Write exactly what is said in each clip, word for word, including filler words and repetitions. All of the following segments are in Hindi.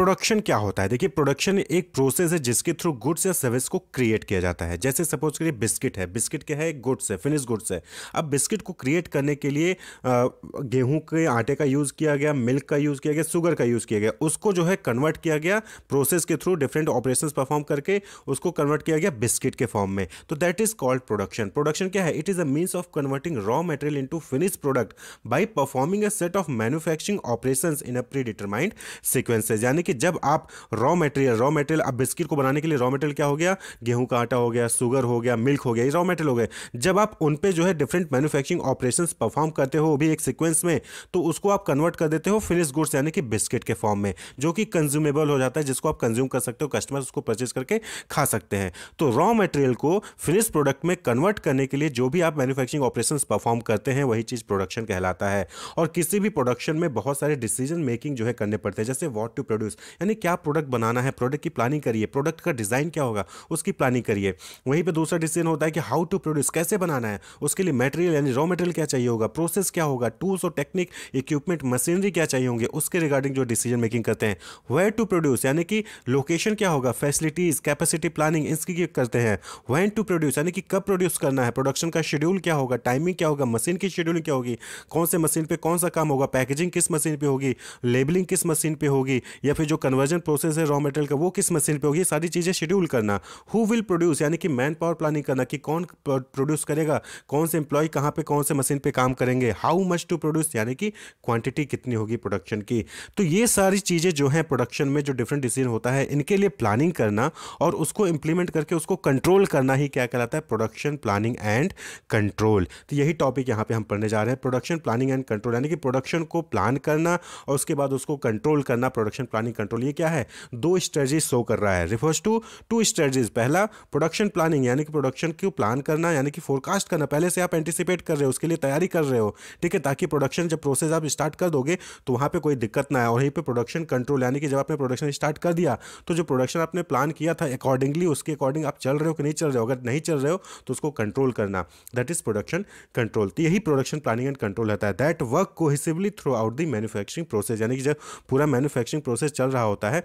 प्रोडक्शन क्या होता है? देखिए, प्रोडक्शन एक प्रोसेस है जिसके थ्रू गुड्स या सर्विस को क्रिएट किया जाता है। जैसे सपोज करिए बिस्किट है, बिस्किट क्या है? एक गुड्स है, फिनिश गुड्स है। अब बिस्किट को क्रिएट करने के लिए गेहूं के आटे का यूज़ किया गया, मिल्क का यूज़ किया गया, शुगर का यूज़ किया गया, उसको जो है कन्वर्ट किया गया प्रोसेस के थ्रू, डिफरेंट ऑपरेशंस परफॉर्म करके उसको कन्वर्ट किया गया बिस्किट के फॉर्म में। तो that is called production. Production क्या है? It is a means of converting raw material into finish product by performing a set of manufacturing operations in a pre determined sequences. यानी कि जब आप रॉ मटेरियल रॉ मटेरियल अब बिस्किट को बनाने के लिए रॉ मटेरियल क्या हो गया? गेहूं का आटा हो गया, शुगर हो गया, मिल्क हो गया, ये रॉ मटेरियल हो गए। जब आप उन पे जो है डिफरेंट मैन्युफैक्चरिंग ऑपरेशंस परफॉर्म करते हो, वो भी एक सीक्वेंस में, तो उसको आप कन्वर्ट कर देते हो फिनिश गुड्स यानी कि बिस्किट के फॉर्म में, जो कि कंज्यूमेबल हो जाता है, जिसको आप कंज्यूम कर सकते हो, कस्टमर उसको परचेज करके खा सकते हैं। तो रॉ मटेरियल को फिनिश प्रोडक्ट में कन्वर्ट करने के लिए जो भी आप मैन्युफैक्चरिंग ऑपरेशंस परफॉर्म करते हैं, वही चीज़ प्रोडक्शन कहलाता है। और किसी भी प्रोडक्शन में बहुत सारे डिसीजन मेकिंग जो है करने पड़ते हैं, जैसे व्हाट टू प्रोड्यूस यानी क्या प्रोडक्ट बनाना है, प्रोडक्ट की प्लानिंग करिए, प्रोडक्ट का डिज़ाइन क्या होगा उसकी प्लानिंग करिए। वहीं पर दूसरा डिसीजन होता है कि हाउ टू प्रोड्यूस, कैसे बनाना है, उसके लिए मटेरियल यानी रॉ मटेरियल क्या चाहिए होगा, प्रोसेस क्या होगा, टूल्स और टेक्निक, इक्विपमेंट, मशीनरी क्या चाहिए होंगे, उसके रिगार्डिंग जो डिसीजन मेकिंग करते हैं। वेयर टू प्रोड्यूस यानी कि लोकेशन क्या होगा, फैसिलिटीज़, कैपेसिटी प्लानिंग, इसकी करते हैं। व्हेन टू प्रोड्यूस यानी कि कब प्रोड्यूस करना है, प्रोडक्शन का शेड्यूल क्या होगा, टाइमिंग क्या होगा, मशीन की शेड्यूलिंग क्या होगी, कौन से मशीन पे कौन सा काम होगा, पैकेजिंग किस मशीन पे होगी, लेबलिंग किस मशीन पे होगी, या फिर जो कन्वर्जन प्रोसेस है रॉ मटेरियल का वो किस मशीन पे होगी, सारी चीज़ें शेड्यूल करना। हु विल प्रोड्यूस यानी कि मैन पावर प्लानिंग करना कि कौन प्रोड्यूस करेगा, कौन से एम्प्लॉय कहाँ पर कौन से मशीन पर काम करेंगे। हाउ मच टू प्रोड्यूस यानी कि क्वांटिटी कितनी होगी प्रोडक्शन की। तो ये सारी चीज़ें जो हैं प्रोडक्शन में जो डिफरेंट डिसीजन होता है, इनके लिए प्लानिंग करना और उसको इंप्लीमेंट करके उसको कंट्रोल करना ही क्या कहलाता है? Production planning and control. तो यही टॉपिक यहाँ पे हम पढ़ने जा रहे हैं, प्रोडक्शन प्लानिंग एंड कंट्रोल, यानी कि प्रोडक्शन को प्लान करना और उसके बाद उसको कंट्रोल करना। प्रोडक्शन प्लानिंग कंट्रोल ये क्या है? दो स्ट्रेटजीज शो कर रहा है, रिफर्स टू टू स्ट्रेटजीज। पहला प्रोडक्शन प्लानिंग यानी कि प्रोडक्शन को प्लान करना यानी कि फोरकास्ट करना, पहले से आप एंटिसिपेट कर रहे हो, उसके लिए तैयारी कर रहे हो, ठीक है, ताकि प्रोडक्शन जब प्रोसेस आप स्टार्ट कर दोगे तो वहाँ पर कोई दिक्कत ना आए। और वहीं पर प्रोडक्शन कंट्रोल यानी कि जब आपने प्रोडक्शन स्टार्ट कर दिया तो जो प्रोडक्शन आपने प्लान किया था अकॉर्डिंगली उसके अकॉर्डिंग आप चल रहे हो कि नहीं चल रहे हो, अगर नहीं चल रहे हो तो उसको कंट्रोल करना, दैट इज प्रोडक्शन कंट्रोल। तो यही प्रोडक्शन प्लानिंग एंड कंट्रोल रहता है। That work cohesively throughout the manufacturing process यानी कि जब पूरा मैन्युफैक्चरिंग प्रोसेस चल रहा होता है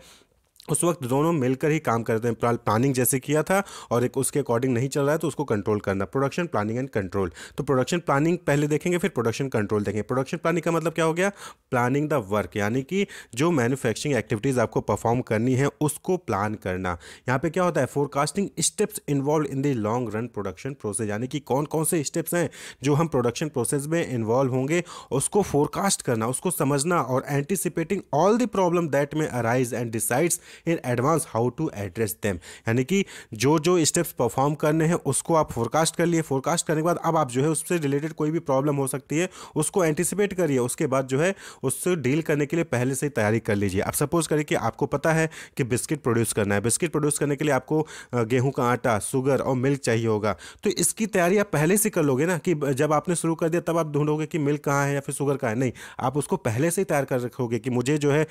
उस वक्त दोनों मिलकर ही काम करते हैं। प्लानिंग जैसे किया था और एक उसके अकॉर्डिंग नहीं चल रहा है तो उसको कंट्रोल करना, प्रोडक्शन प्लानिंग एंड कंट्रोल। तो प्रोडक्शन प्लानिंग पहले देखेंगे फिर प्रोडक्शन कंट्रोल देखेंगे। प्रोडक्शन प्लानिंग का मतलब क्या हो गया? प्लानिंग द वर्क यानी कि जो मैन्युफैक्चरिंग एक्टिविटीज़ आपको परफॉर्म करनी है उसको प्लान करना। यहाँ पे क्या होता है? Forecasting steps involve in the long run production process यानी कि कौन कौन से स्टेप्स हैं जो हम प्रोडक्शन प्रोसेस में इन्वॉल्व होंगे, उसको फोरकास्ट करना, उसको समझना और anticipating all the problem that में arise and decides in advance how to address them. यानी कि जो जो स्टेप्स परफॉर्म करने हैं उसको आप फोरकास्ट कर लिए, फोरकास्ट करने के बाद अब आप जो है उससे रिलेटेड कोई भी प्रॉब्लम हो सकती है उसको एंटिसिपेट करिए, उसके बाद जो है उससे डील करने के लिए पहले से तैयारी कर लीजिए। अब सपोज करिए कि आपको पता है कि बिस्किट प्रोड्यूस करना है, बिस्किट प्रोड्यूस करने के लिए आपको गेहूँ का आटा, शुगर और मिल्क चाहिए होगा, तो इसकी तैयारी आप पहले से कर लोगे ना, कि जब आपने शुरू कर दिया तब आप ढूंढोगे कि मिल्क कहाँ है या फिर शुगर कहाँ है, नहीं, आप उसको पहले से ही तैयार कर रखोगे कि मुझे जो है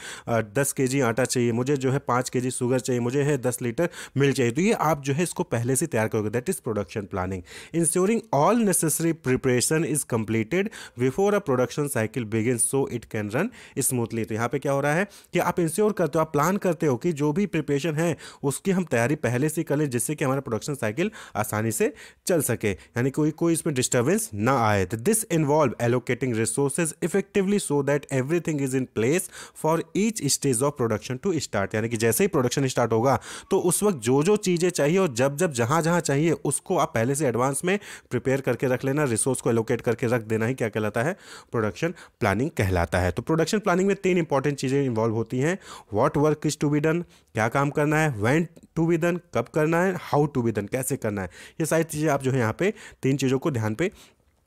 दस के जी आटा चाहिए, मुझे जो है पाँच केजी शुगर चाहिए, मुझे है दस लीटर मिल्क चाहिए, तो ये आप जो है इसको पहले से तैयार करोगे। That is production planning. Ensuring all necessary preparation is completed before a production cycle begin so it can run smoothly. तो यहाँ पे क्या हो रहा है कि आप इंश्योर करते हो, आप प्लान करते हो कि जो भी प्रिपरेशन है उसकी हम तैयारी पहले से कर लें जिससे कि हमारा प्रोडक्शन साइकिल आसानी से चल सके, यानी कोई कोई इसमें डिस्टर्बेंस ना आए। तो this involve allocating resources effectively so that everything is in place for each stage of production to start, यानी कि जैसे ही प्रोडक्शन स्टार्ट होगा तो उस वक्त जो जो चीज़ें चाहिए और जब जब जहाँ जहाँ चाहिए उसको आप पहले से एडवांस में प्रिपेयर करके रख लेना, रिसोर्स को एलोकेट करके रख देना ही क्या कहलाता है? प्रोडक्शन प्लानिंग कहलाता है। तो प्रोडक्शन प्लानिंग में तीन इंपॉर्टेंट चीज़ें इन्वॉल्व होती हैं। What work is to be done, क्या काम करना है, व्हेन टू बी डन, कब करना है, हाउ टू बी डन, कैसे करना है, ये सारी चीज़ें आप जो है यहाँ पे तीन चीज़ों को ध्यान पे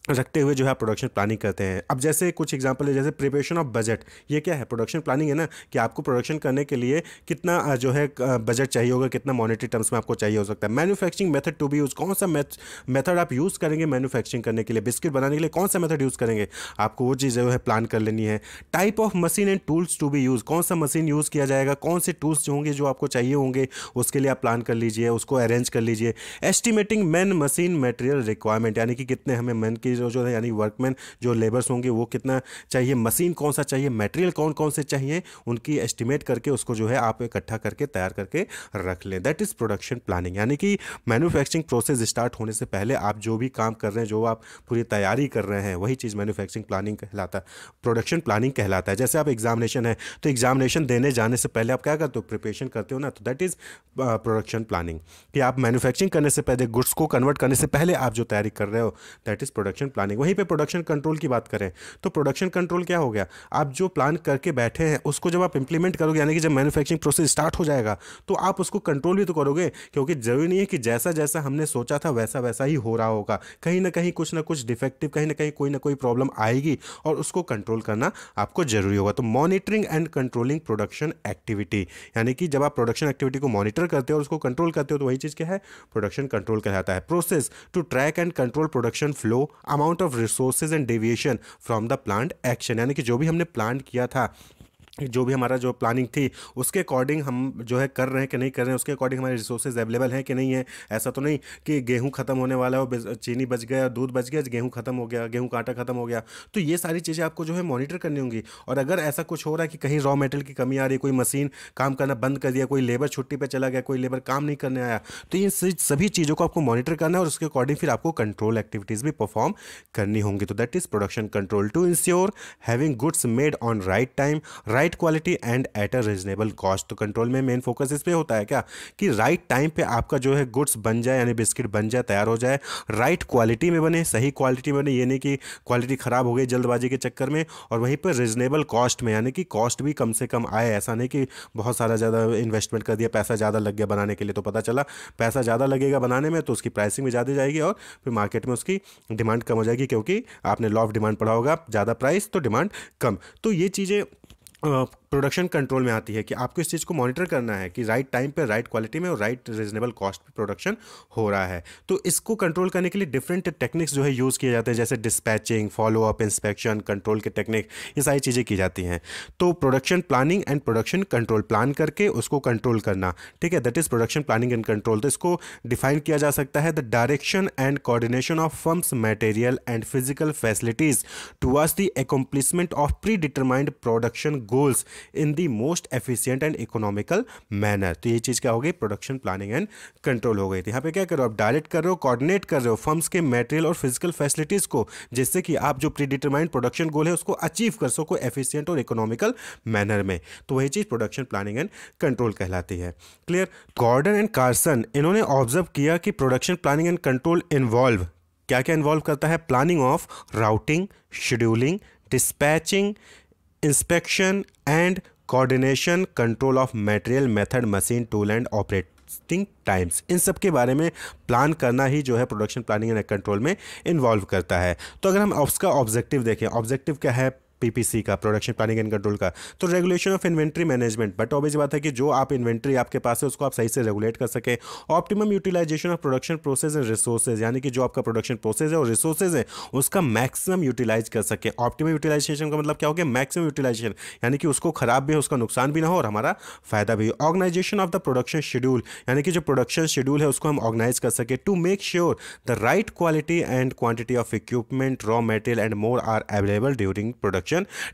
रखते हुए जो है प्रोडक्शन प्लानिंग करते हैं। अब जैसे कुछ एग्जांपल है, जैसे प्रिपरेशन ऑफ बजट, ये क्या है? प्रोडक्शन प्लानिंग है ना, कि आपको प्रोडक्शन करने के लिए कितना जो है बजट चाहिए होगा, कितना मॉनेटरी टर्म्स में आपको चाहिए हो सकता है। Manufacturing method to be use, कौन सा मेथड आप यूज़ करेंगे मैन्युफैक्चरिंग करने के लिए, बिस्किट बनाने के लिए कौन सा मेथड यूज़ करेंगे, आपको वो चीज़ जो है प्लान कर लेनी है। Type of machine and tools to be use, कौन सा मशीन यूज़ किया जाएगा, कौन से टूल्स होंगे जो आपको चाहिए होंगे, उसके लिए आप प्लान कर लीजिए, उसको अरेंज कर लीजिए। Estimating man machine material requirement यानी कि कितने हमें मैन की मटेरियल जो है यानी वर्कमैन जो लेबर्स होंगे वो कितना चाहिए, मशीन कौन सा चाहिए, मटेरियल कौन कौन से चाहिए, उनकी एस्टिमेट करके उसको जो है आप इकट्ठा करके तैयार करके रख लें। That is production planning. यानी कि मैन्युफैक्चरिंग प्रोसेस स्टार्ट होने से पहले आप जो भी काम कर रहे हैं, जो आप पूरी तैयारी कर रहे हैं, वही चीज़ मैन्युफैक्चरिंग प्लानिंग कहलाता है, प्रोडक्शन प्लानिंग कहलाता है। जैसे आप एग्जामिनेशन है तो एग्जामिनेशन देने जाने से पहले आप क्या करते हो, प्रिपरेशन करते हो ना, तो दैट इज़ प्रोडक्शन प्लानिंग। कि आप मैन्युफैक्चरिंग करने से पहले, गुड्स को कन्वर्ट करने से पहले आप जो तैयारी कर रहे हो, दैट इज़ प्रोडक्शन प्लानिंग। वहीं पे प्रोडक्शन कंट्रोल की बात करें तो प्रोडक्शन कंट्रोल क्या हो गया, आप जो प्लान करके बैठे हैं उसको जब आप इंप्लीमेंट करोगे, यानी कि जब मैन्युफैक्चरिंग प्रोसेस स्टार्ट हो जाएगा तो आप उसको कंट्रोल भी तो करोगे, क्योंकि जरूरी नहीं है कि जैसा जैसा हमने सोचा था वैसा वैसा ही हो रहा होगा, कहीं ना कहीं कुछ ना कुछ डिफेक्टिव, कहीं ना कहीं कोई ना कोई प्रॉब्लम आएगी और उसको कंट्रोल करना आपको जरूरी होगा। तो monitoring and controlling production activity, यानी कि जब आप प्रोडक्शन एक्टिविटी को मॉनिटर करते हो और उसको कंट्रोल करते हो तो वही चीज़ क्या है, प्रोडक्शन कंट्रोल कहलाता है। Process to track and control production flow, amount of resources and deviation from the planned action, यानी कि जो भी हमने प्लान किया था, जो भी हमारा जो प्लानिंग थी उसके अकॉर्डिंग हम जो है कर रहे हैं कि नहीं कर रहे हैं, उसके अकॉर्डिंग हमारे रिसोर्सेज अवेलेबल हैं कि नहीं है। ऐसा तो नहीं कि गेहूं खत्म होने वाला हो, चीनी बच गया, दूध बच गया, गेहूं खत्म हो गया, गेहूं का आटा खत्म हो गया। तो ये सारी चीज़ें आपको जो है मॉनिटर करनी होंगी। और अगर ऐसा कुछ हो रहा है कि कहीं रॉ मेटेरियल की कमी आ रही, कोई मशीन काम करना बंद कर दिया, कोई लेबर छुट्टी पर चला गया, कोई लेबर काम नहीं करने आया, तो इन सभी चीज़ों को आपको मॉनिटर करना है और उसके अकॉर्डिंग फिर आपको कंट्रोल एक्टिविटीज़ भी परफॉर्म करनी होंगी। तो that is production control. To ensure having goods made on right time, right quality and at a reasonable cost. तो कंट्रोल में मेन फोकस इस पे होता है क्या कि राइट टाइम पे आपका जो है गुड्स बन जाए, यानी बिस्किट बन जाए, तैयार हो जाए, राइट क्वालिटी में बने, सही क्वालिटी में बने, ये नहीं कि क्वालिटी खराब हो गई जल्दबाजी के चक्कर में, और वहीं पर रीजनेबल कॉस्ट में, यानी कि कॉस्ट भी कम से कम आए। ऐसा नहीं कि बहुत सारा ज़्यादा इन्वेस्टमेंट कर दिया, पैसा ज़्यादा लग गया बनाने के लिए, तो पता चला पैसा ज़्यादा लगेगा बनाने में तो उसकी प्राइसिंग भी ज़्यादा जाएगी और फिर मार्केट में उसकी डिमांड कम हो जाएगी, क्योंकि आपने लॉ ऑफ डिमांड पढ़ा होगा, ज़्यादा प्राइस तो डिमांड कम। तो ये चीज़ें प्रोडक्शन कंट्रोल में आती है कि आपको इस चीज़ को मॉनिटर करना है कि राइट टाइम पे, राइट क्वालिटी में और राइट रीजनेबल कॉस्ट पे प्रोडक्शन हो रहा है। तो इसको कंट्रोल करने के लिए डिफरेंट टेक्निक्स जो है यूज़ किए जाते हैं, जैसे डिस्पैचिंग, फॉलोअप, इंस्पेक्शन, कंट्रोल के टेक्निक, ये सारी चीज़ें की जाती हैं। तो production planning and production control, plan करके उसको कंट्रोल करना, ठीक है, that is production planning and control. तो इसको डिफाइन किया जा सकता है, the direction and coordination of firms material and physical facilities towards the accomplishment of pre determined production goals in the most efficient and economical manner. तो ये चीज़ क्या हो गई, प्रोडक्शन प्लानिंग एंड कंट्रोल हो गई थी। यहाँ पे क्या करो, आप डायरेक्ट कर रहे हो, कोऑर्डिनेट कर रहे हो फर्म्स के मटेरियल और फिजिकल फैसिलिटीज़ को, जिससे कि आप जो प्री डिटरमाइंड प्रोडक्शन गोल है उसको अचीव कर सको एफिशिएंट और इकोनॉमिकल मैनर में। तो वही चीज़ प्रोडक्शन प्लानिंग एंड कंट्रोल कहलाती है। क्लियर। गॉर्डन एंड कार्सन, इन्होंने ऑब्जर्व किया कि production planning and control involve क्या क्या इन्वॉल्व करता है, planning of routing, scheduling, dispatching, inspection and coordination, control of material, method, machine, tool and operating times. इन सब के बारे में प्लान करना ही जो है प्रोडक्शन प्लानिंग एंड कंट्रोल में इन्वॉल्व करता है। तो अगर हम उसका ऑब्जेक्टिव देखें, ऑब्जेक्टिव क्या है पीपीसी का, प्रोडक्शन प्लानिंग एंड कंट्रोल का, तो regulation of inventory management. But obvious बात है कि जो आप इन्वेंट्री आपके पास है उसको आप सही से रेगुलेट कर सकें। Optimum utilisation of production process and resources, यानी कि जो आपका प्रोडक्शन प्रोसेस है और रिसोर्सेज है उसका मैक्सिमम यूटिलाइज कर सकें। ऑप्टिमम यूटिलाइजेशन का मतलब क्या हो गया, मैक्सिमम यूटिलाइजेशन, यानी कि उसको खराब भी हो, उसका नुकसान भी ना हो और हमारा फायदा भी। Organisation of the production schedule, यानी कि जो प्रोडक्शन शेड्यूल है उसको हम ऑर्गेनाइज कर सकें to make sure the right quality and quantity of equipment, raw material and more are available during production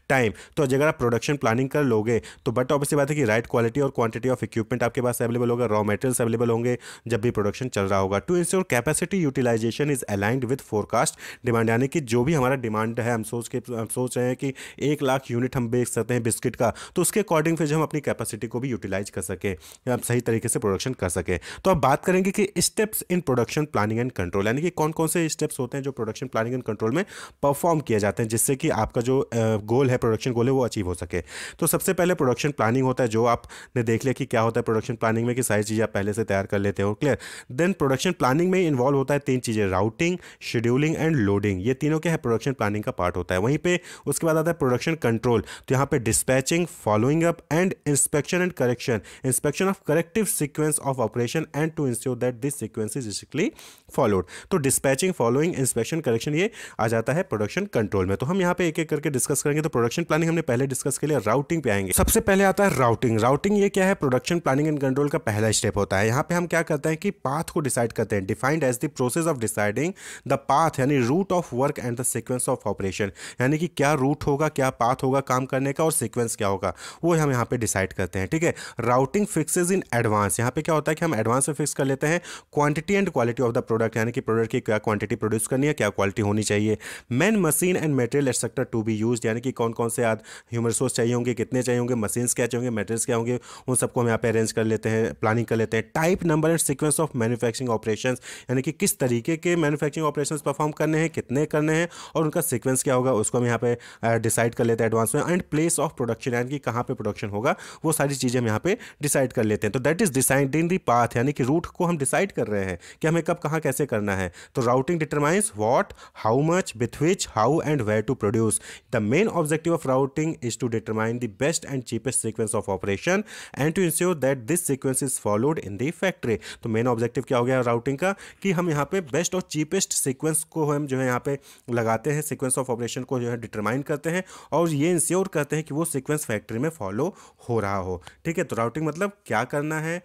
time. तो अगर आप प्रोडक्शन प्लानिंग कर लोगे तो बट ऑब्वियसली बात है कि राइट क्वालिटी और क्वांटिटी ऑफ इक्विपमेंट आपके पास अवेलेबल होगा, रॉ मटेरियल्स अवेलेबल होंगे जब भी प्रोडक्शन चल रहा होगा। To ensure capacity utilisation is aligned with forecast demand, यानी कि जो भी हमारा डिमांड है, हम सोच के हम सोच रहे हैं कि एक लाख यूनिट हम बेच सकते हैं बिस्किट का, तो उसके अकॉर्डिंग फिर हम अपनी कैपेसिटी को भी यूटिलाइज कर सकें, आप सही तरीके से प्रोडक्शन कर सकें। तो अब बात करेंगे कि steps in production planning and control, यानी कि कौन कौन से स्टेप्स होते हैं जो प्रोडक्शन प्लानिंग एंड कंट्रोल में परफॉर्म किए जाते हैं, जिससे कि आपका जो गोल है, प्रोडक्शन गोल है, वो अचीव हो सके। तो सबसे पहले प्रोडक्शन प्लानिंग होता है, जो आपने देख लिया कि क्या होता है प्रोडक्शन प्लानिंग में, कि सारी चीज़ें आप पहले से तैयार कर लेते हो। क्लियर। देन प्रोडक्शन प्लानिंग में इन्वॉल्व होता है तीन चीज़ें, राउटिंग, शेड्यूलिंग एंड लोडिंग, ये तीनों क्या है प्रोडक्शन प्लानिंग का पार्ट होता है। वहीं पर उसके बाद आता है प्रोडक्शन कंट्रोल, तो यहाँ पर dispatching, following up and inspection and correction, inspection of corrective sequence of operation and to ensure that this sequence is strictly followed. तो डिस्पैचिंग, फॉलोइंग, इंस्पेक्शन, करेक्शन, ये आ जाता है प्रोडक्शन कंट्रोल में। तो हम यहाँ पर एक एक करके डिस्कस डिस्कस करेंगे। तो प्रोडक्शन प्लानिंग हमने पहले डिस्कस के लिए, राउटिंग पे आएंगे। सबसे पहले आता है राउटिंग। राउटिंग ये क्या है? प्रोडक्शन प्लानिंग एंड कंट्रोल का पहला स्टेप होता है। यहाँ पे हम क्या करते हैं कि पाथ को डिसाइड करते हैं। Defined as the process of deciding the path यानी route of work and the sequence of operation, यानी कि क्या रूट होगा, क्या पाथ होगा काम करने का और सिक्वेंस क्या होगा, वो हम यहाँ पे डिसाइड करते हैं। ठीक है, राउटिंग फिक्सेज इन एडवांस। यहाँ पे क्या होता है कि हम एडवांस में फिक्स कर लेते हैं quantity and quality of the product, यानी कि प्रोडक्ट की क्या क्वांटिटी प्रोड्यूस करनी है, क्या क्वालिटी होनी चाहिए। Man, machine and material etcetera to be use, यानी कि कौन कौन से आज ह्यूमन रिसोर्स चाहिए होंगे, कितने चाहिए होंगे, मशीन्स क्या चाहिए होंगे, मटेरियल्स क्या होंगे, उन सबको हम यहाँ पे अरेंज कर लेते हैं, प्लानिंग कर लेते हैं। Type, number and sequence of manufacturing operations, यानी कि किस तरीके के मैन्युफैक्चरिंग ऑपरेशंस परफॉर्म करने हैं, कितने करने हैं और उनका सीक्वेंस क्या होगा, उसको हम यहाँ पे डिसाइड कर लेते हैं एडवांस में। एंड प्लेस ऑफ प्रोडक्शन, यानी कि कहाँ पे प्रोडक्शन होगा, वो सारी चीज़ें हम यहाँ पे डिसाइड कर लेते हैं। तो that is deciding the path, यानी कि रूट को हम डिसाइड कर रहे हैं कि हमें कब कहाँ कैसे करना है। तो routing determines what, how much, with which, how and where to produce. The main objective of routing is to determine the best and cheapest sequence of operation and to ensure that this sequence is followed in the factory. तो मेन ऑब्जेक्टिव क्या हो गया राउटिंग का कि हम यहाँ पे बेस्ट और चीपेस्ट सीक्वेंस को हम जो है यहाँ पे लगाते हैं, सीक्वेंस ऑफ ऑपरेशन को जो है डिटरमाइन करते हैं और ये इंश्योर करते हैं कि वो सीक्वेंस फैक्ट्री में फॉलो हो रहा हो। ठीक है, तो राउटिंग मतलब क्या करना है,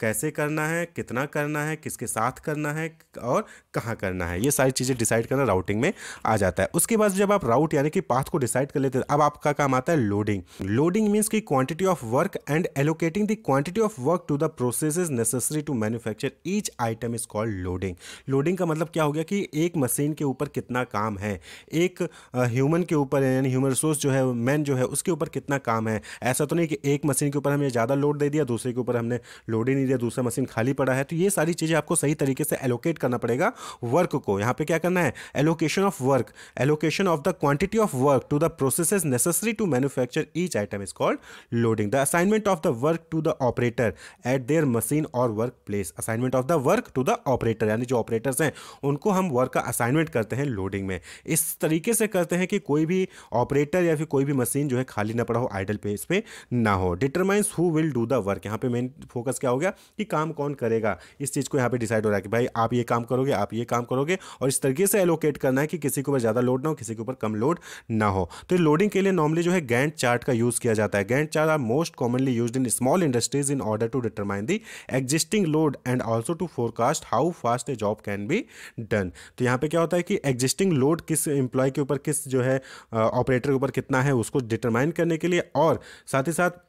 कैसे करना है, कितना करना है, किसके साथ करना है और कहाँ करना है, ये सारी चीज़ें डिसाइड करना राउटिंग में आ जाता है। उसके बाद जब आप राउट यानी कि पाथ को डिसाइड कर लेते हैं, अब आपका काम आता है लोडिंग। लोडिंग मीन्स की quantity of work and allocating the quantity of work to the processes necessary to manufacture each item is called loading. Loading का मतलब क्या हो गया कि एक मशीन के ऊपर कितना काम है, एक ह्यूमन के ऊपर यानी ह्यूमन रिसोर्स जो है मैन जो है उसके ऊपर कितना काम है। ऐसा तो नहीं कि एक मशीन के ऊपर हमने ज़्यादा लोड दे दिया, दूसरे के ऊपर हमने लोड ही नहीं, दूसरा मशीन खाली पड़ा है। तो ये सारी चीजें आपको सही तरीके से एलोकेट करना पड़ेगा वर्क को। यहाँ पे क्या करना है, allocation of work, allocation of the quantity of work to the processes necessary to manufacture each item is called loading. The assignment of the work to the operator at their machine और work place, assignment of the work to the operator, यानी जो ऑपरेटर्स हैं उनको हम वर्क का असाइनमेंट करते हैं लोडिंग में। इस तरीके से करते हैं कि कोई भी ऑपरेटर या फिर कोई भी मशीन जो है खाली ना पड़ा हो, आइडल प्लेस पे ना हो। Determines who will do the work, यहाँ पे मेन फोकस क्या हो गया कि काम कौन करेगा, इस चीज़ को यहाँ पे डिसाइड हो रहा है कि भाई आप ये काम करोगे, आप ये काम करोगे और इस तरीके से एलोकेट करना है कि किसी के ऊपर ज़्यादा लोड ना हो, किसी के ऊपर कम लोड ना हो। तो लोडिंग के लिए नॉर्मली जो है गैंट चार्ट का यूज़ किया जाता है। Gantt chart are most commonly used in small industries in order to determine the existing load and also to forecast how fast a job can be done. तो यहाँ पर क्या होता है कि एग्जिस्टिंग लोड किस एम्प्लॉय के ऊपर, किस जो है ऑपरेटर के ऊपर कितना है, उसको डिटरमाइन करने के लिए और साथ ही साथ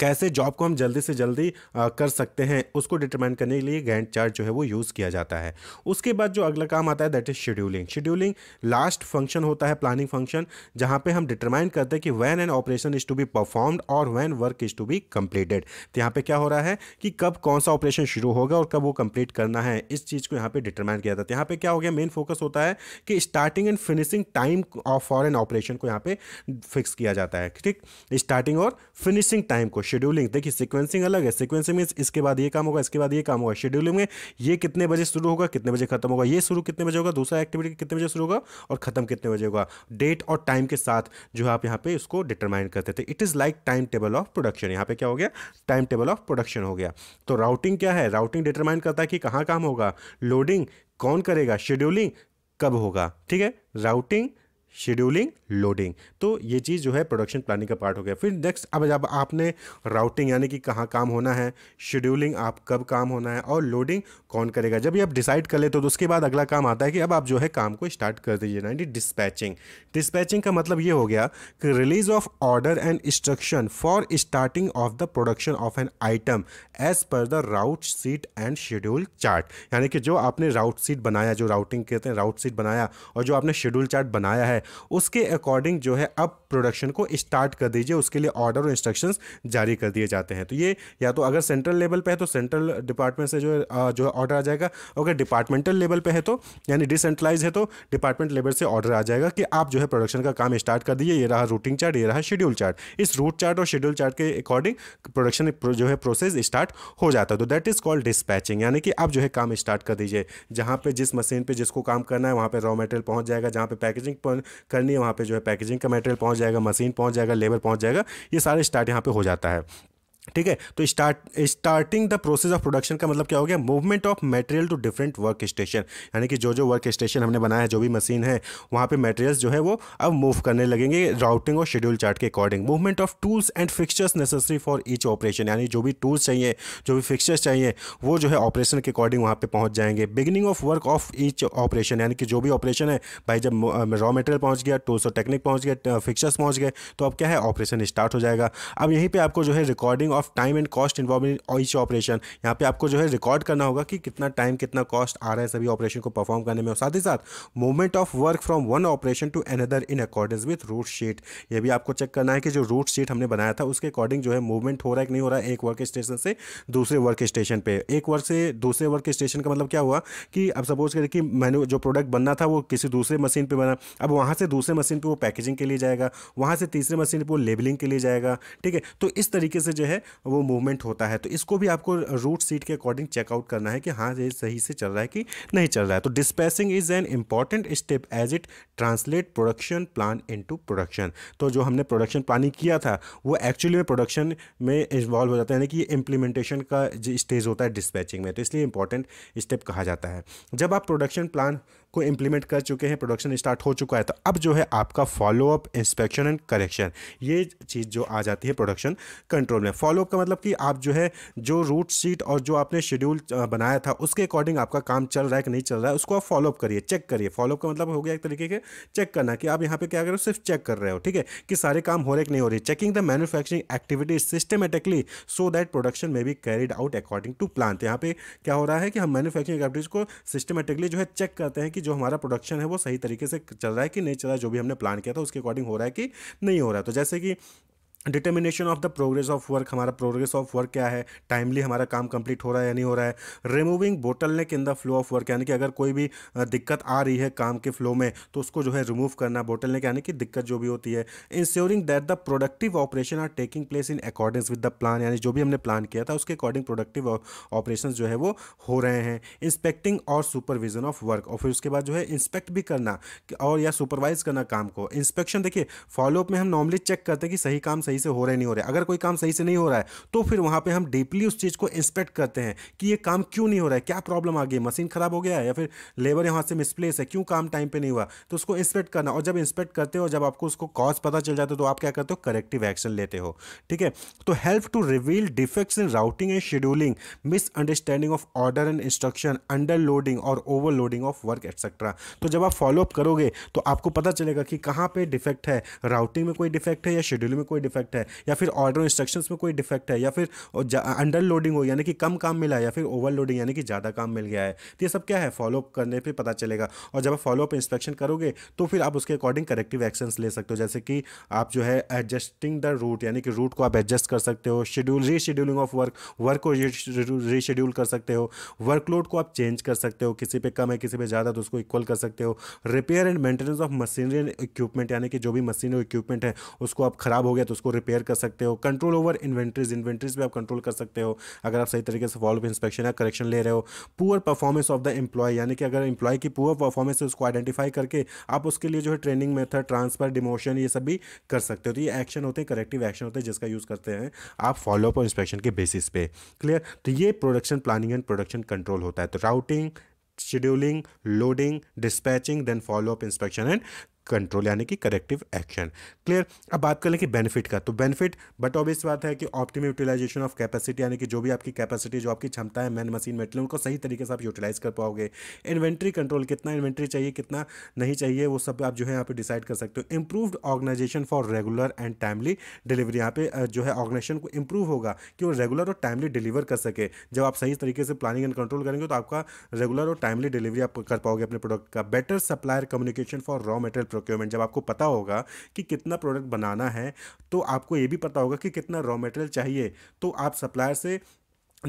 कैसे जॉब को हम जल्दी से जल्दी आ, कर सकते हैं, उसको डिटरमाइन करने के लिए गैंट चार्ट जो है वो यूज़ किया जाता है। उसके बाद जो अगला काम आता है that is scheduling. Scheduling last function होता है, प्लानिंग फंक्शन, जहाँ पे हम डिटरमाइन करते हैं कि when an operation is to be performed और when work is to be completed. तो यहाँ पर क्या हो रहा है कि कब कौन सा ऑपरेशन शुरू होगा और कब वो कंप्लीट करना है, इस चीज़ को यहाँ पर डिटरमाइन किया जाता है। यहाँ पर क्या हो गया, मेन फोकस होता है कि starting and finishing time of for an operation को यहाँ पर फिक्स किया जाता है। ठीक, स्टार्टिंग और फिनिशिंग टाइम को शेड्यूलिंग। देखिए सीक्वेंसिंग अलग है, सीक्वेंसिंग मींस इसके बाद ये काम होगा, इसके बाद ये काम होगा। शेड्यूलिंग में ये कितने बजे शुरू होगा, कितने बजे खत्म होगा, ये शुरू कितने बजे होगा, दूसरा एक्टिविटी कितने बजे शुरू होगा और खत्म कितने बजे होगा, डेट और टाइम के साथ जो आप यहाँ पे इसको डिटरमाइन करते थे। It is like time table of production. यहाँ पे क्या हो गया, टाइम टेबल ऑफ प्रोडक्शन हो गया। तो राउटिंग क्या है, राउटिंग डिटरमाइन करता है कि कहाँ काम होगा, लोडिंग कौन करेगा, शेड्यूलिंग कब होगा। ठीक है, राउटिंग, शेड्यूलिंग, लोडिंग, तो ये चीज़ जो है प्रोडक्शन प्लानिंग का पार्ट हो गया। फिर नेक्स्ट, अब जब आपने राउटिंग यानी कि कहाँ काम होना है, शेड्यूलिंग आप कब काम होना है और लोडिंग कौन करेगा, जब ये आप डिसाइड कर लेते हो तो उसके बाद अगला काम आता है कि अब आप जो है काम को स्टार्ट कर दीजिए, यानी डिस्पैचिंग। डिस्पैचिंग का मतलब ये हो गया कि release of order and instruction for starting of the production of an item as per the route sheet and schedule chart, यानी कि जो आपने राउट सीट बनाया, जो राउटिंग कहते हैं राउट सीट बनाया और जो आपने शेड्यूल चार्ट बनाया है, उसके अकॉर्डिंग जो है अब प्रोडक्शन को स्टार्ट कर दीजिए, उसके लिए ऑर्डर और इंस्ट्रक्शंस जारी कर दिए जाते हैं। तो ये या तो अगर सेंट्रल लेवल पे है तो सेंट्रल डिपार्टमेंट से जो जो ऑर्डर आ जाएगा, अगर डिपार्टमेंटल लेवल पे है तो यानी डिसेंट्रलाइज है तो डिपार्टमेंट लेवल से ऑर्डर आ जाएगा कि आप जो है प्रोडक्शन का काम स्टार्ट कर दीजिए। ये रहा रूटिंग चार्ट, ये रहा शेड्यूल चार्ट। इस रूट चार्ट और शेड्यूल चार्ट के अकॉर्डिंग प्रोडक्शन जो है प्रोसेस स्टार्ट हो जाता है। तो दैट इज कॉल्ड डिस्पैचिंग, यानी कि आप जो है काम स्टार्ट कर दीजिए। जहाँ पर जिस मशीन पर जिसको काम करना है वहाँ पर रॉ मटेरियल पहुँच जाएगा, जहाँ पर पैकेजिंग करनी है वहाँ पे जो है पैकेजिंग का मटेरियल पहुँच जाएगा, मशीन पहुँच जाएगा, लेबर पहुँच जाएगा, ये सारे स्टार्ट यहाँ पे हो जाता है। ठीक है। तो start starting the process of production का मतलब क्या हो गया, movement of material to different work station, यानी कि जो जो वर्क स्टेशन हमने बनाया है, जो भी मशीन है वहाँ पे मटेरियल्स जो है वो अब मूव करने लगेंगे राउटिंग और शेड्यूल चार्ट के according. Movement of tools and fixtures necessary for each operation, यानी जो भी टूल्स चाहिए, जो भी फिक्सचर्स चाहिए, वो जो है ऑपरेशन के अकॉर्डिंग वहाँ पर पहुँच जाएंगे। Beginning of work of each operation, यानी कि जो भी ऑपरेशन है भाई, जब रॉ मटेरियल पहुँच गया, टूल्स और टेक्निक पहुँच गया, फिक्सचर्स पहुँच गए, तो अब क्या है, ऑपरेशन स्टार्ट हो जाएगा। अब यहीं पर आपको जो है recording of time and cost involve in each operation, यहाँ पे आपको जो है रिकॉर्ड करना होगा कि कितना टाइम कितना कॉस्ट आ रहा है सभी ऑपरेशन को परफॉर्म करने में। और साथ ही साथ movement of work from one operation to another in accordance with route sheet, ये भी आपको चेक करना है कि जो रूट शीट हमने बनाया था उसके अकॉर्डिंग जो है मूवमेंट हो रहा है कि नहीं हो रहा है, एक वर्क स्टेशन से दूसरे वर्क स्टेशन पे। एक वर्क से दूसरे वर्क स्टेशन का मतलब क्या हुआ कि अब सपोज करें कि मैंने जो प्रोडक्ट बनना था वो किसी दूसरे मशीन पर बना, अब वहाँ से दूसरे मशीन पर वो पैकेजिंग के लिए जाएगा, वहाँ से तीसरे मशीन पर वो लेबलिंग के लिए जाएगा, ठीक है। तो इस तरीके से जो है वो मूवमेंट होता है, तो इसको भी आपको रूट शीट के अकॉर्डिंग चेकआउट करना है कि हाँ ये सही से चल रहा है कि नहीं चल रहा है। तो dispatching is an important step as it translate production plan into production. तो जो हमने प्रोडक्शन प्लानिंग किया था वो एक्चुअली में प्रोडक्शन में इन्वॉल्व हो जाता है, यानी कि ये इम्प्लीमेंटेशन का जो स्टेज होता है डिस्पैचिंग में, तो इसलिए इंपॉर्टेंट स्टेप कहा जाता है। जब आप प्रोडक्शन प्लान को इम्प्लीमेंट कर चुके हैं, प्रोडक्शन स्टार्ट हो चुका है, तो अब जो है आपका फॉलोअप, इंस्पेक्शन एंड करेक्शन, ये चीज़ जो आ जाती है प्रोडक्शन कंट्रोल में। फॉलोअप का मतलब कि आप जो है जो रूट शीट और जो आपने शेड्यूल बनाया था उसके अकॉर्डिंग आपका काम चल रहा है कि नहीं चल रहा है, उसको आप फॉलोअप करिए, चेक करिए। फॉलोअप का मतलब हो गया एक तरीके के चेक करना कि आप यहाँ पे क्या कर रहे हो, सिर्फ चेक कर रहे हो, ठीक है, कि सारे काम हो रहे कि नहीं हो रहे। Checking the manufacturing activities systematically so that production में भी carried out according to plan. यहाँ पे क्या हो रहा है कि हम मैन्युफैक्चरिंग एक्टिविटीज को सिस्टमेटिकली जो है चेक करते हैं कि जो हमारा प्रोडक्शन है वो सही तरीके से चल रहा है कि नहीं चल रहा है, जो भी हमने प्लान किया था उसके अकॉर्डिंग हो रहा है कि नहीं हो रहा है। तो जैसे कि determination of the progress of work, हमारा प्रोग्रेस ऑफ वर्क क्या है, टाइमली हमारा काम कंप्लीट हो रहा है या नहीं हो रहा है। Removing bottleneck in the flow of work, यानी कि अगर कोई भी दिक्कत आ रही है काम के फ्लो में तो उसको जो है रिमूव करना, बोटलनेक यानी कि दिक्कत जो भी होती है। Ensuring that the productive operation are taking place in accordance with the plan, यानी जो भी हमने प्लान किया था उसके अकॉर्डिंग प्रोडक्टिव ऑपरेशन जो है वो हो रहे हैं। इंस्पेक्टिंग और सुपरविजन ऑफ वर्क, और फिर उसके बाद जो है इंस्पेक्ट भी करना और या सुपरवाइज करना काम को। इंस्पेक्शन, देखिए फॉलोअप में हम नॉर्मली चेक करते हैं कि सही काम सही से हो रहे नहीं हो रहे, अगर कोई काम सही से नहीं हो रहा है तो फिर वहां पे हम डीपली उस चीज को इंस्पेक्ट करते हैं कि ये काम क्यों नहीं हो रहा है, क्या प्रॉब्लम आ गई, मशीन खराब हो गया है या फिर लेबर यहां से मिसप्लेस है, क्यों काम टाइम पे नहीं हुआ, तो उसको इंस्पेक्ट करना। और जब इंस्पेक्ट करते हो, जब आपको उसको कॉज पता चल जाता है तो आप क्या करते हो, करेक्टिव एक्शन लेते हो, ठीक है। तो help to reveal defects in routing and scheduling, misunderstanding of order and instruction, underloading और ओवरलोडिंग ऑफ वर्क एक्सेट्रा। तो जब आप फॉलोअप करोगे तो आपको पता चलेगा कि कहां पे डिफेक्ट है, राउटिंग में कोई डिफेक्ट है या शेड्यूल में कोई डिफेक्ट है या फिर ऑर्डर इंस्ट्रक्शंस में कोई डिफेक्ट है या फिर अंडर लोडिंग हो यानी कि कम काम मिला या फिर ओवरलोडिंग यानी कि ज़्यादा काम मिल गया है। तो ये सब क्या है, फॉलोअप करने पे पता चलेगा। और जब आप फॉलोअप इंस्पेक्शन करोगे तो फिर आप उसके अकॉर्डिंग करेक्टिव एक्शंस ले सकते हो, जैसे कि आप जो है एडजस्टिंग द रूट, यानी कि रूट को आप एडजस्ट कर सकते हो। Schedule, rescheduling of work, work को रीशेड्यूल कर सकते हो। वर्कलोड को आप चेंज कर सकते हो, किसी पे कम है किसी पे ज़्यादा तो उसको इक्वल कर सकते हो। Repair and maintenance of machinery and equipment, यानी कि जो भी मशीनरी इक्विपमेंट है उसको आप खराब हो गया तो उसको रिपेयर कर सकते हो। कंट्रोल ओवर इन्वेंट्रीज, इन्वेंट्रीज पे आप कंट्रोल कर सकते हो अगर आप सही तरीके से फॉलोअप, इंस्पेक्शन या करेक्शन ले रहे हो। Poor performance of the employ, यानी कि अगर एम्प्लॉय की पुअर परफॉर्मेंस है उसको आइडेंटिफाई करके आप उसके लिए जो है ट्रेनिंग मेथड, ट्रांसफर, डिमोशन, ये सब भी कर सकते हो। तो ये एक्शन होते हैं, करेक्टिव एक्शन होते हैं जिसका यूज़ करते हैं आप फॉलोअप और इंस्पेक्शन के बेसिस पे। क्लियर? तो ये production planning and production control होता है। तो routing, scheduling, loading, dispatching, then follow up, inspection and control यानी कि करेक्टिव एक्शन। क्लियर? अब बात कर लें कि बेनिफिट का। तो बेनिफिट बट ऑब्वियस बात है कि ऑप्टिमम यूटिलाइजेशन ऑफ कैपेसिटी, यानी कि जो भी आपकी कैपेसिटी, जो आपकी क्षमता है, मैन, मशीन, मेटल, उनको सही तरीके से आप यूटिलाइज कर पाओगे। इन्वेंट्री कंट्रोल, कितना इन्वेंट्री चाहिए कितना नहीं चाहिए वो सब आप जो है यहाँ पे डिसाइड कर सकते हो। Improved organisation for regular and timely delivery, यहाँ पे जो है ऑर्गेनाइजेशन को इंप्रूव होगा कि वो रेगुलर और टाइमली डिलीवर कर सके। जब आप सही तरीके से प्लानिंग एंड कंट्रोल करेंगे तो आपका रेगुलर और टाइमली डिलीवरी आप कर पाओगे अपने प्रोडक्ट का। Better supplier communication for raw material procurement, जब आपको पता होगा कि कितना प्रोडक्ट बनाना है तो आपको ये भी पता होगा कि कितना रॉ मटेरियल चाहिए, तो आप सप्लायर से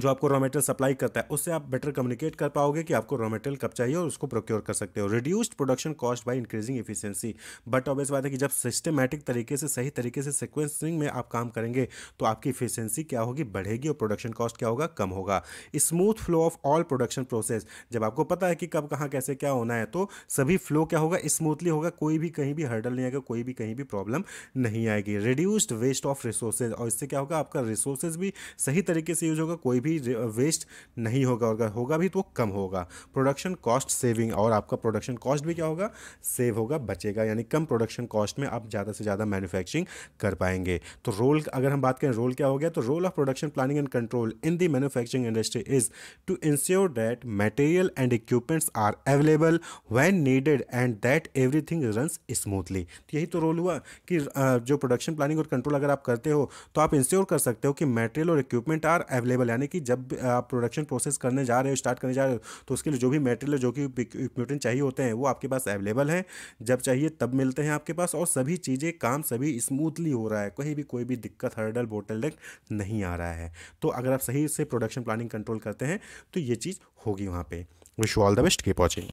जो आपको रॉ मटेरियल सप्लाई करता है उससे आप बेटर कम्युनिकेट कर पाओगे कि आपको रॉ मटेरियल कब चाहिए और उसको प्रोक्योर कर सकते हो। Reduced production cost by increasing efficiency. But obvious बात है कि जब सिस्टमैटिक तरीके से सही तरीके से सिक्वेंसिंग में आप काम करेंगे तो आपकी एफिशिएंसी क्या होगी, बढ़ेगी और प्रोडक्शन कॉस्ट क्या होगा, कम होगा। Smooth flow of all production process. जब आपको पता है कि कब कहाँ कैसे क्या होना है तो सभी फ्लो क्या होगा, स्मूथली होगा, कोई भी कहीं भी हर्डल नहीं आएगा, कोई भी कहीं भी प्रॉब्लम नहीं आएगी। Reduced waste of resources. और इससे क्या होगा, आपका रिसोर्सेज भी सही तरीके से यूज होगा, कोई भी वेस्ट नहीं होगा, और होगा भी तो कम होगा। Production cost saving. और आपका प्रोडक्शन कॉस्ट भी क्या होगा, सेव होगा, बचेगा, यानी कम प्रोडक्शन कॉस्ट में आप ज़्यादा से ज़्यादा मैन्युफैक्चरिंग कर पाएंगे। तो रोल अगर हम बात करें, रोल क्या हो गया, तो role of production planning and control in the manufacturing industry is to ensure that material and equipments are available when needed and that everything runs smoothly. यही तो रोल हुआ कि जो प्रोडक्शन प्लानिंग और कंट्रोल अगर आप करते हो तो आप इंश्योर कर सकते हो कि मटेरियल और इक्विपमेंट आर अवेलेबल, यानी कि जब आप प्रोडक्शन प्रोसेस करने जा रहे हो, स्टार्ट करने जा रहे हो, तो उसके लिए जो भी मटेरियल जो कि इक्विपमेंट चाहिए होते हैं वो आपके पास अवेलेबल है, जब चाहिए तब मिलते हैं आपके पास, और सभी चीज़ें काम सभी स्मूथली हो रहा है, कहीं भी कोई भी दिक्कत हर्डल बोटलनेक नहीं आ रहा है। तो अगर आप सही से प्रोडक्शन प्लानिंग कंट्रोल करते हैं तो ये चीज़ होगी वहाँ पे। Wish you all the best, keep watching.